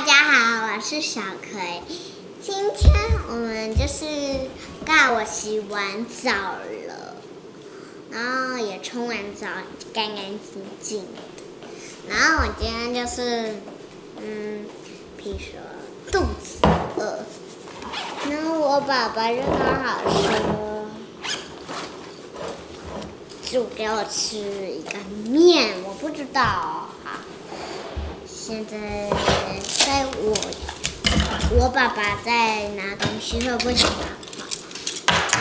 大家好，我是小葵。今天我们就是刚我洗完澡了，然后也冲完澡，干干净净的。然后我今天就是比如说肚子饿，然后我爸爸就刚好说煮给我吃一个面，我不知道、好。 现在我爸爸在拿东西，所以不想拿。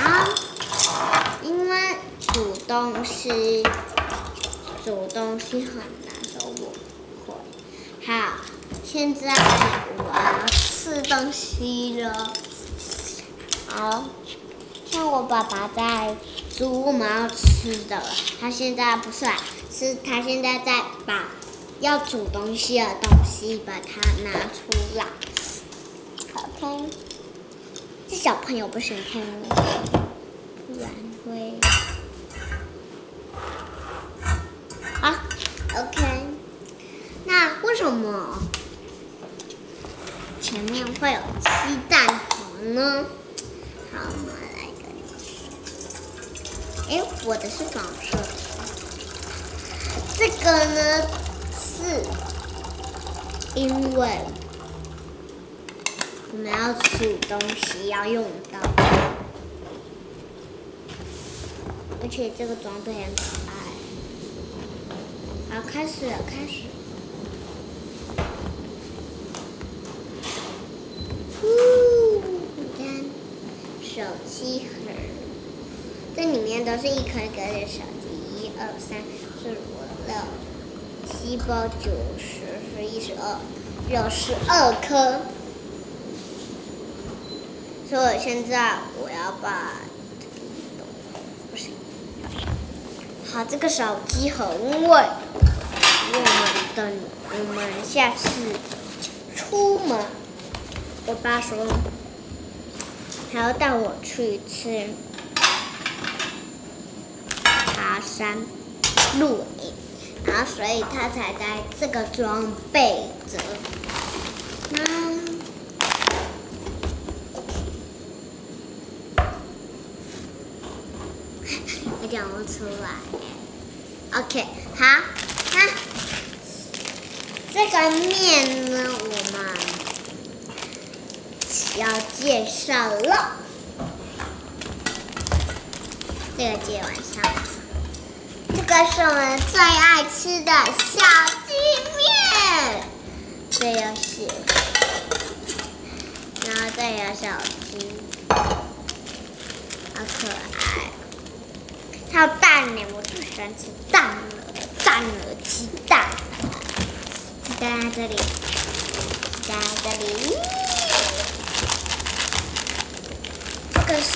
然后因为煮东西很难，所以我会。好，现在我要吃东西了。好，像我爸爸在煮我们要吃的了，他现在不算，是他现在在把。 要煮东西的东西，把它拿出来。OK， 这小朋友不喜欢看我，不然会。好 ，OK。那为什么前面会有鸡蛋黄呢？好，我们来一个。哎，我的是黄色的。这个呢？ 是，因为我们要煮东西要用到，而且这个装备很可爱。好，开始了，开始。你看，手机盒，这里面都是一颗一颗的手机，1、2、3、4、5、6。 7、8、9、10、11、12，有12颗。所以现在我要把这个不行，好，这个手机很稳。我们下次出门，我爸说还要带我去吃爬山露营。 然后，所以他才带这个装备着。我讲不出来。OK， 好，那这个面呢，我们要介绍了。这个介绍完。 这个是我们最爱吃的小鸡面，这有血，然后这有小鸡，好可爱。还有蛋呢，我最喜欢吃蛋了，鸡蛋，鸡蛋在这里，鸡蛋在这里。这个是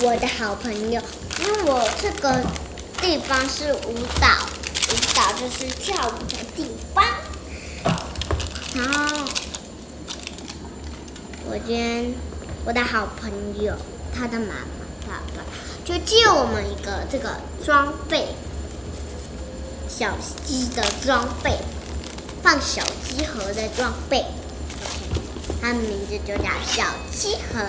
我的好朋友，因为我这个。 地方是舞蹈就是跳舞的地方。然后我今天我的好朋友，他的妈妈、爸爸就借我们一个这个装备，小鸡的装备，放小鸡盒的装备。OK， 它的名字就叫小鸡盒。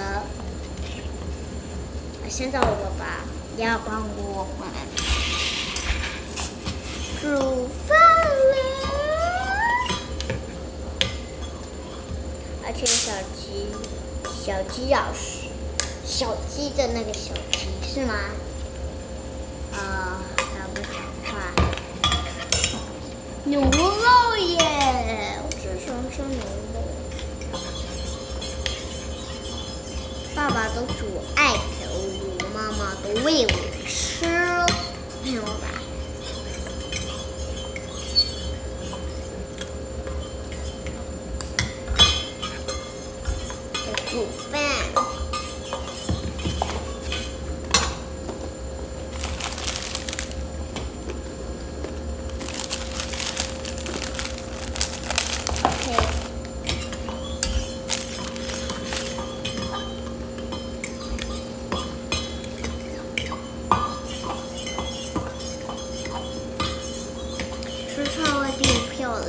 现在我爸要帮我们。 煮饭了，而且小鸡要是小鸡的那个小鸡是吗？那不讲话。牛肉耶！我最喜欢吃牛肉。爸爸都煮爱给我，妈妈都喂我吃，没有吧？ 煮饭，吃出来会变漂亮。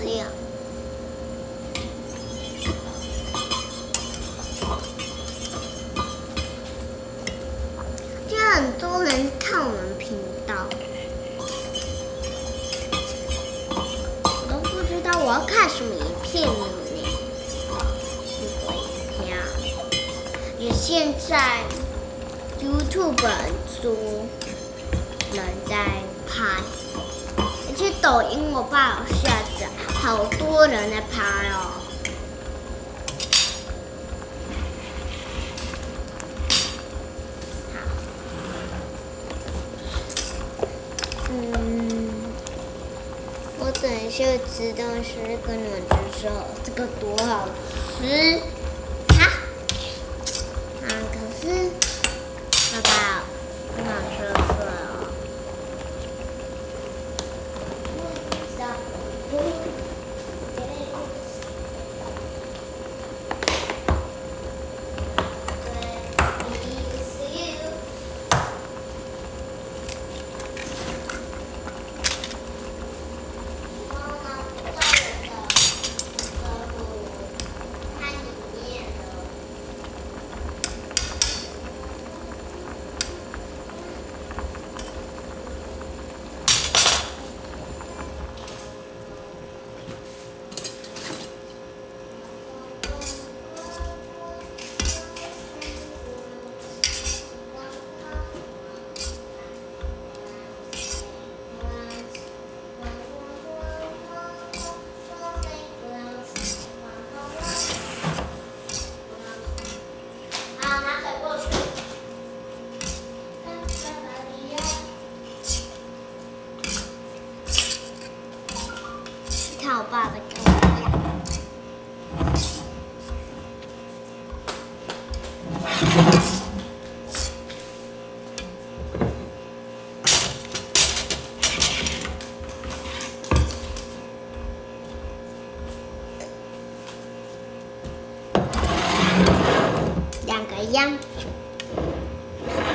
骗你呢，你不会听。你现在 YouTube 很多人在拍，而且抖音我爸有下载，好多人在拍哦。 我等一下知道是跟你们介绍这个多好吃啊！可是爸爸不想吃饭哦。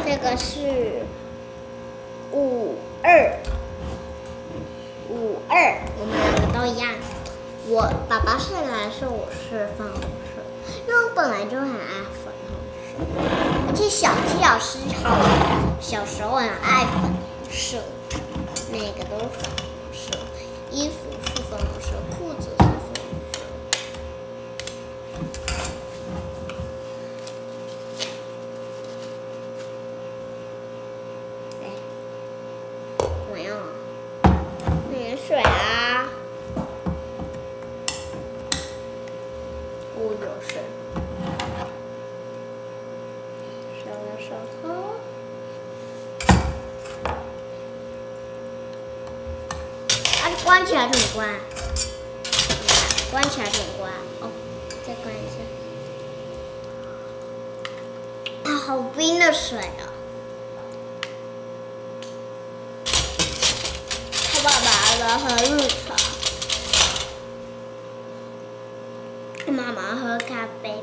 这个是52，我们两个都一样。我爸爸是蓝色，我是粉红色，因为我本来就很爱粉红色，而且小鸡老师小时候很爱粉红色，每个都是粉红色，衣服是粉红色，裤子是粉红色。 水啊！我有水。烧了烧头。啊，关起来怎么关？关起来怎么关？哦，再关一下。啊，好冰的水啊！ 喝绿茶，妈妈喝咖啡。